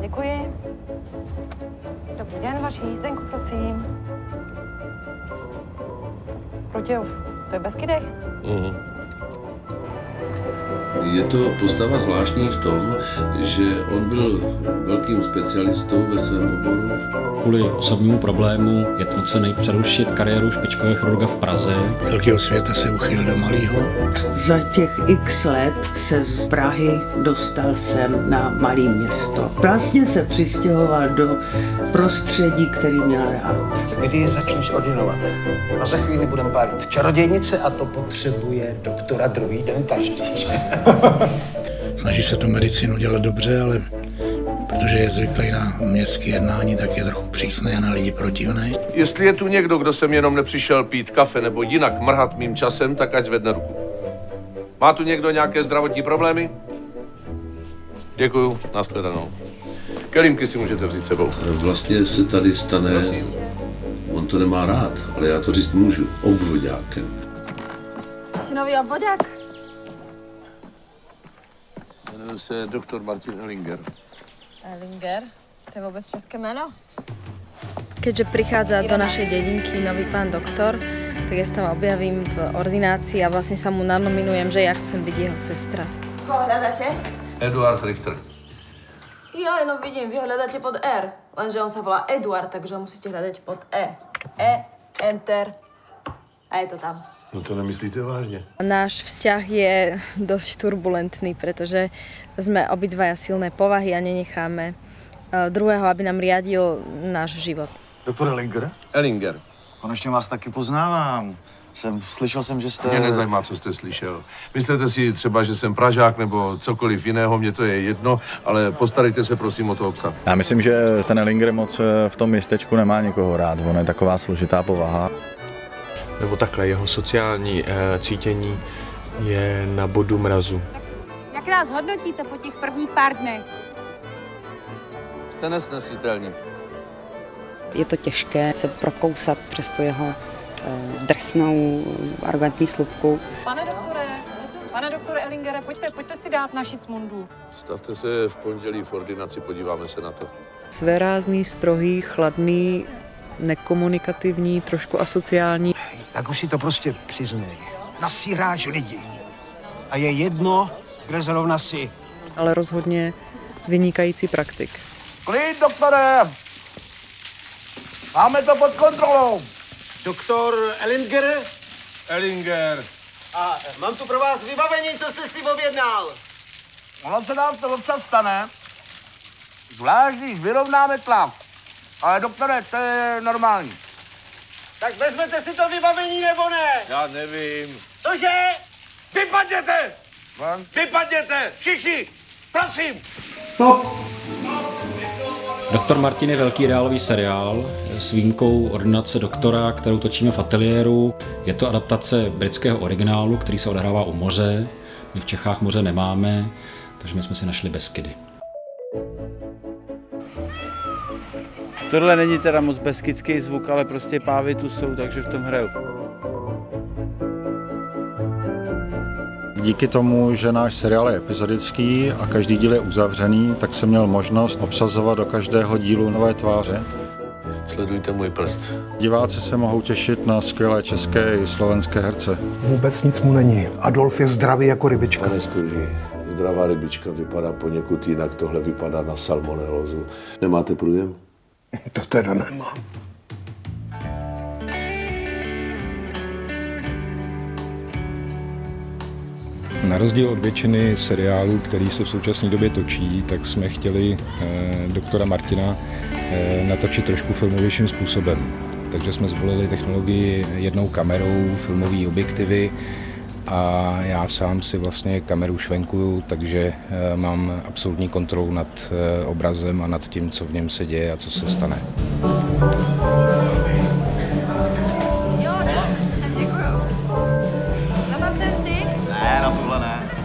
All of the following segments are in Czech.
Děkuji. Dobrý den, vaši jízdenku, prosím. Protějov, to je Beskydech? Mhm. Je to postava zvláštní v tom, že on byl velkým specialistou ve svém oboru. Kvůli osobnímu problému je nucený přerušit kariéru špičkového chirurga v Praze. Z velkého světa se uchýlil do malého. Za těch x let se z Prahy dostal sem na malé město. Vlastně se přistěhoval do prostředí, který měl rád. Kdy začneš ordinovat? A za chvíli budeme pálit čarodějnice a to potřebuje doktora druhý den každý. Snaží se tu medicínu dělat dobře, ale protože je zvyklý na městské jednání, tak je trochu přísný a na lidi protivný. Jestli je tu někdo, kdo sem jenom nepřišel pít kafe nebo jinak mrhat mým časem, tak ať zvedne ruku. Má tu někdo nějaké zdravotní problémy? Děkuju, nashledanou. Kelímky si můžete vzít sebou. Vlastně se tady stane, on to nemá rád, ale já to říct můžu, obvoďákem. Jsi nový obvoďák? Jmenuji se doktor Martin Ellinger. Ellinger? To je vůbec české jméno? Keďže prichádza do našej dedinky nový pán doktor, tak ja sa tam objavím v ordinácii a vlastne sa mu nanominujem, že ja chcem byť jeho sestra. Koho hľadáte? Eduard Richter. Joj, no vidím, vy ho hľadáte pod R. Lenže on sa volá Eduard, takže ho musíte hľadať pod E. E, enter. A je to tam. No to nemyslíte vážně? Náš vzťah je dosť turbulentný, pretože sme obidvaja silné povahy a nenecháme druhého, aby nám riadil náš život. Doktor Ellinger? Ellinger. Konečně vás taky poznávám. Slyšel jsem, že jste... Mě nezajímá, co jste slyšel. Myslíte si třeba, že jsem Pražák nebo cokoliv jiného, mně to je jedno, ale postarejte se prosím o to obsah. Já myslím, že ten Ellinger moc v tom městečku nemá nikoho rád. On je taková složitá povaha. Nebo takhle, jeho sociální cítění je na bodu mrazu. Tak, jak nás hodnotíte po těch prvních pár dnech? Jste nesnesitelní. Je to těžké se prokousat přes tu jeho drsnou, arrogantní slupku. Pane doktore Ellingere, pojďte si dát naši cmundu. Stavte se v pondělí v ordinaci, podíváme se na to. Svérázný, strohý, chladný, nekomunikativní, trošku asociální. Tak už si to prostě přiznej. Nasíráš lidi. A je jedno, kde zrovna si. Ale rozhodně vynikající praktik. Klid, doktore! Máme to pod kontrolou. Doktor Ellinger? Ellinger. A mám tu pro vás vybavení, co jste si objednal. Ono se nám to občas stane. Zvlášť, když vyrovnáme tlak. Ale doktore, to je normální. Tak vezmete si to vybavení, nebo ne? Já nevím. Cože? Vypadněte! Vypadněte! Všichni! Prosím! Stop! Doktor Martin je velký reálový seriál s výjimkou Ordinace doktora, kterou točíme v ateliéru. Je to adaptace britského originálu, který se odehrává u moře. My v Čechách moře nemáme, takže my jsme si našli Beskidy. Tohle není teda moc beskydský zvuk, ale prostě pávy tu jsou, takže v tom hraju. Díky tomu, že náš seriál je epizodický a každý díl je uzavřený, tak jsem měl možnost obsazovat do každého dílu nové tváře. Sledujte můj prst. Diváci se mohou těšit na skvělé české i slovenské herce. Vůbec nic mu není. Adolf je zdravý jako rybička. Zdravá rybička vypadá poněkud jinak, tohle vypadá na salmonelózu. Nemáte průjem? To teda nemám. Na rozdíl od většiny seriálů, který se v současné době točí, tak jsme chtěli doktora Martina natočit trošku filmovějším způsobem. Takže jsme zvolili technologii jednou kamerou, filmové objektivy a já sám si vlastně kameru švenkuju, takže mám absolutní kontrolu nad obrazem a nad tím, co v něm se děje a co se stane.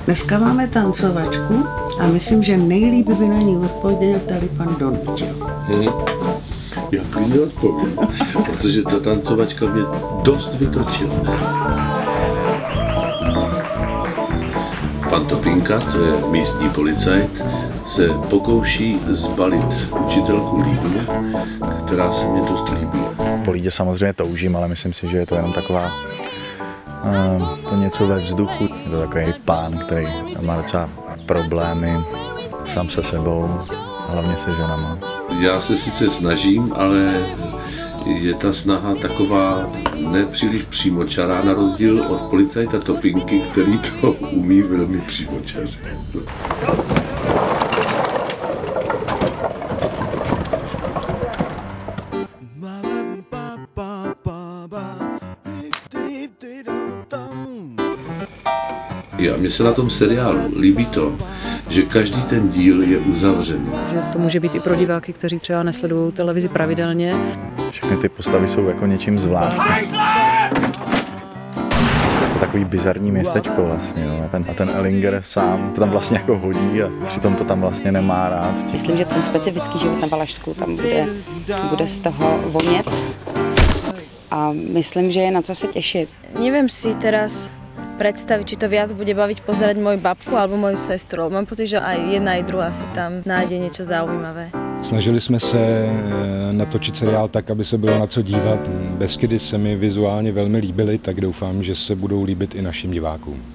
Dneska máme tancovačku a myslím, že nejlíp by na ní odpověděl tady pan Donutil. Já klidně odpovím, protože ta tancovačka mě dost vytočila. Pan Topinka, to je místní policajt, se pokouší zbalit učitelku Lídě, která se mě dost líbí. Po Lídě samozřejmě toužím, ale myslím si, že je to jenom taková to něco ve vzduchu. Je to takový pán, který má docela problémy sám se sebou, hlavně se ženama. Já se sice snažím, ale je ta snaha taková nepříliš přímočará, na rozdíl od policajta Topinky, který to umí velmi přímočaře. A mně se na tom seriálu líbí to, že každý ten díl je uzavřený. Že to může být i pro diváky, kteří třeba nesledují televizi pravidelně. Všechny ty postavy jsou jako něčím zvláštní. To je takový bizarní městečko vlastně. No. A ten Ellinger sám to tam vlastně jako hodí a přitom to tam vlastně nemá rád. Myslím, že ten specifický život na Balašsku tam bude z toho vonět. A myslím, že je na co se těšit. Nevím si teraz predstaviť, či to viac bude baviť pozerať moju babku alebo moju sestru. Mám pocit, že aj jedna, aj druhá si tam nájde niečo zaujímavé. Snažili jsme se natočit seriál tak, aby se bylo na co dívat. Beskidy se mi vizuálně velmi líbily, tak doufám, že se budou líbit i našim divákům.